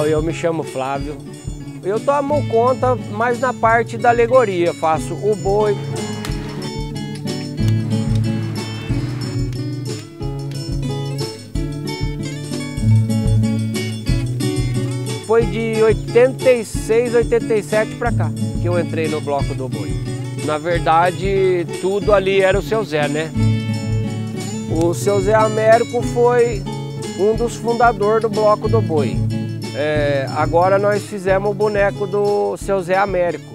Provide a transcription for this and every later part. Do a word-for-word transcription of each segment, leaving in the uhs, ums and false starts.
Bom, eu me chamo Flávio. Eu tomo conta mais na parte da alegoria, faço o boi. Foi de oitenta e seis, oitenta e sete para cá que eu entrei no bloco do boi. Na verdade, tudo ali era o Seu Zé, né? O Seu Zé Américo foi um dos fundadores do bloco do boi. É, agora nós fizemos o boneco do Seu Zé Américo.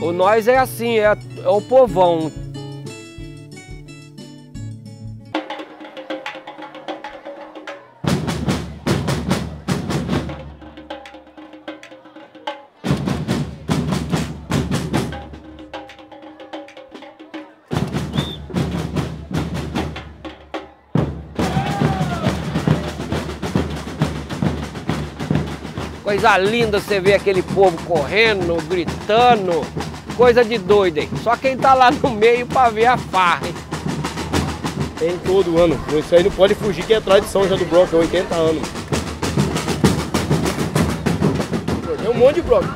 O nós é assim, é, é o povão. Coisa linda você ver aquele povo correndo, gritando, coisa de doido, hein? Só quem tá lá no meio pra ver a farra, hein? Tem todo ano, isso aí não pode fugir que é tradição já do bloco, é oitenta anos. Tem um monte de bloco,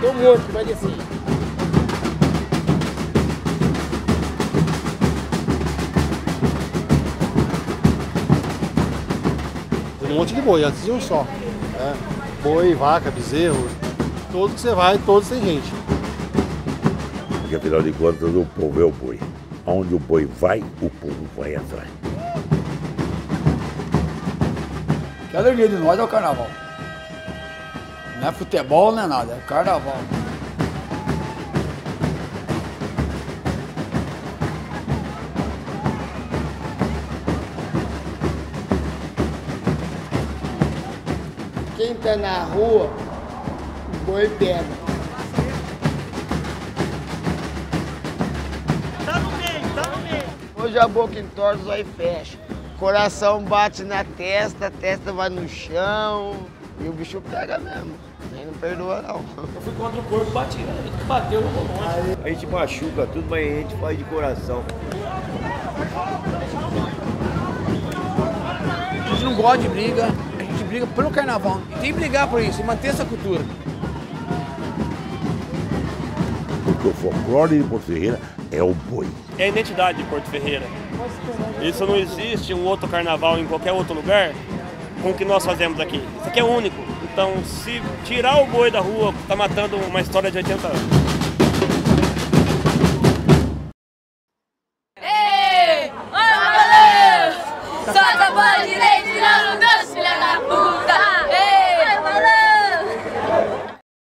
tem um monte que vai descer. Tem um monte de boi, antes de um só. É. Boi, vaca, bezerro, todos que você vai, todos tem gente. Porque afinal de contas o povo é o boi. Onde o boi vai, o povo vai atrás. Que alegria de nós é o carnaval. Não é futebol, não é nada, é carnaval. Quem tá na rua, o boi pega. Tá no meio, tá no meio. Hoje a boca entorta, os olhos fecham. O coração bate na testa, a testa vai no chão. E o bicho pega mesmo. Ele não perdoa, não. Eu fui contra o corpo, bati, bateu no monte. A gente machuca tudo, mas a gente faz de coração. A gente não gosta de briga. Briga pelo carnaval. E tem que brigar por isso, manter essa cultura. Porque o folclore de Porto Ferreira é o boi. É a identidade de Porto Ferreira. Isso não existe um outro carnaval em qualquer outro lugar com o que nós fazemos aqui. Isso aqui é único. Então, se tirar o boi da rua, tá matando uma história de oitenta anos. Ei! Olha, valeu! Solta a bola direita!